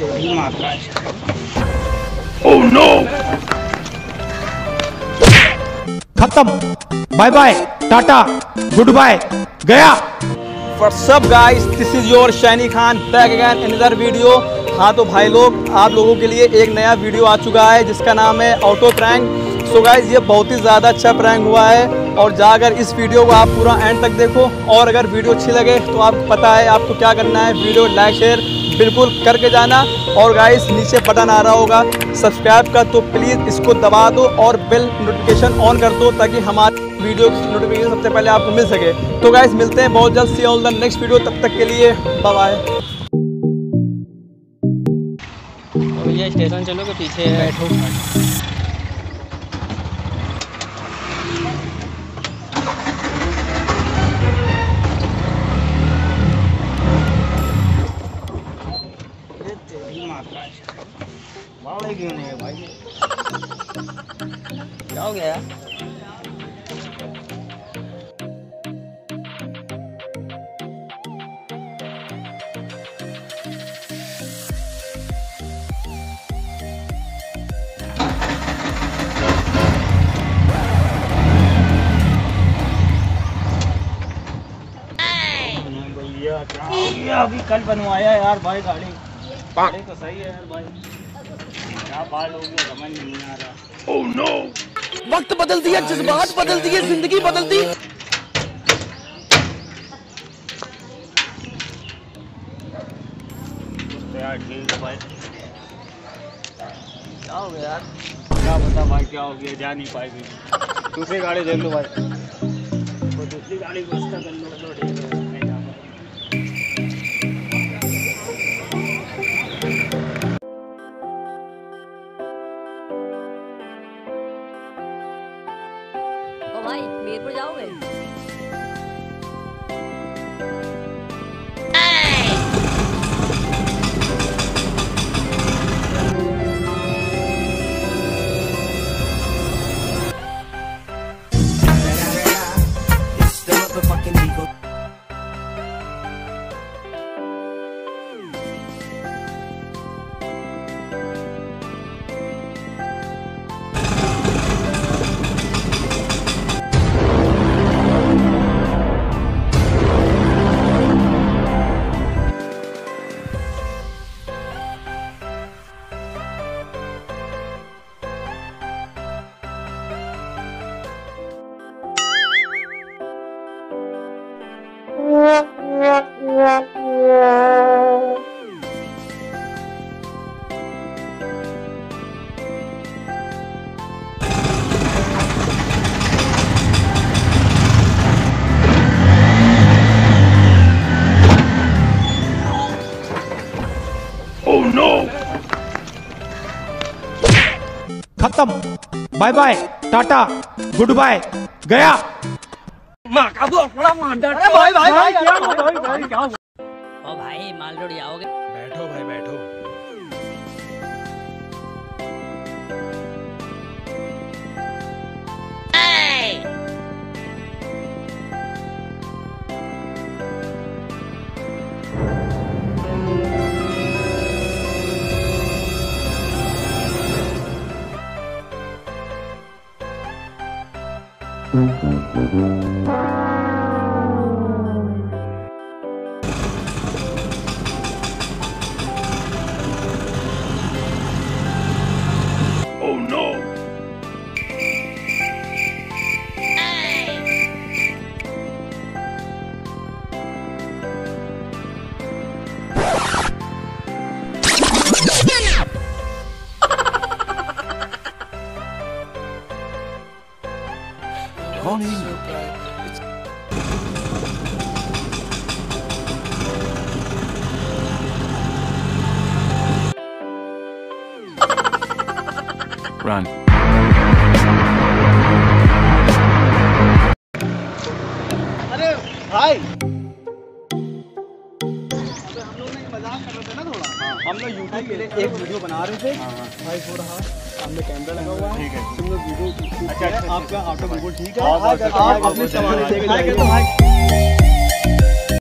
थोड़ी मात्रा है। ओह नो, खत्म, bye bye, tata, goodbye, गया। What's up guys, this is your Shainy Khan back again in another video। हाँ तो भाई लोग, आप लोगों के लिए एक नया वीडियो आ चुका है जिसका नाम है ऑटो प्रैंक। सो गाइज, ये बहुत ही ज़्यादा अच्छा प्रैंक हुआ है और जाकर इस वीडियो को आप पूरा एंड तक देखो। और अगर वीडियो अच्छी लगे तो आपको पता है आपको क्या करना है, वीडियो लाइक शेयर बिल्कुल करके जाना। और गाइस, नीचे बटन आ रहा होगा सब्सक्राइब का, तो प्लीज़ इसको दबा दो और बेल नोटिफिकेशन ऑन कर दो ताकि हमारे वीडियो की नोटिफिकेशन सबसे पहले आपको मिल सके। तो गाइस, मिलते हैं बहुत जल्द, see you on the next video. तब तक के लिए बाय बाय। भैया स्टेशन चलो के पीछे बैठो। क्यों नहीं है भाई? क्या हो गया? अभी कल बनवाया यार भाई गाड़ी, गाड़ी तो सही है यार भाई, क्या बाल हो गया समझ नहीं आ रहा। ओह नो, वक्त बदल दिया, जज्बात बदल दिए, जिंदगी बदल दी। यार ठीक है भाई, क्या हो गया यार? क्या बता भाई क्या हो गया, जा नहीं पाएगी। दूसरी गाड़ी ले लो भाई, तो दूसरी गाड़ी को कर लो, ठीक है। भाई मीरपुर जाओगे? खत्म, bye bye, tata, goodbye, गया। भाई भाई भाई क्या हो? ओ भाई माल रोड आओगे? बैठो भाई बैठो। कौन है? Run। अरे भाई, हम लोग मजाक कर रहे थे ना थोड़ा। हम लोग YouTube के लिए एक वीडियो बना रहे थे। भाई हो रहा, हमने कैमरा लगा हुआ है, तुम लोग वीडियो। अच्छा, आपका ऑटो बिल्कुल ठीक है, आप अपने सामान लेके जाइए।